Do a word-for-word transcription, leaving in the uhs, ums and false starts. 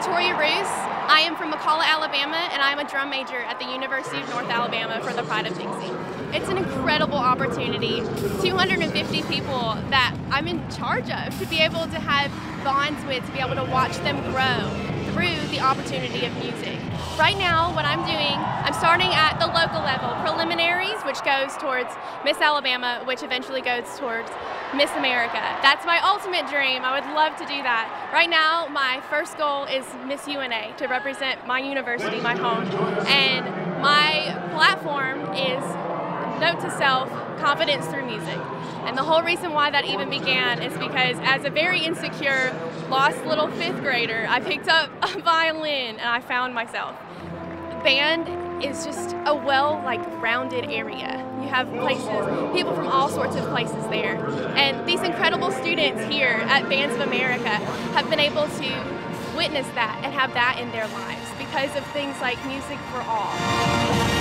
Victoria Roose. I am from McCalla, Alabama, and I am a drum major at the University of North Alabama for the Pride of Dixie. It's an incredible opportunity, two hundred fifty people that I'm in charge of, to be able to have bonds with, to be able to watch them grow through the opportunity of music. Right now, what I'm doing, I'm starting at the local level, preliminaries, which goes towards Miss Alabama, which eventually goes towards Miss America. That's my ultimate dream. I would love to do that. Right now, my first goal is Miss U N A, to represent my university, my home, and my platform is note to self, confidence through music. And the whole reason why that even began is because as a very insecure, lost little fifth grader, I picked up a violin and I found myself. Band is just a well, like, rounded area. You have places, people from all sorts of places there. And these incredible students here at Bands of America have been able to witness that and have that in their lives because of things like Music for All.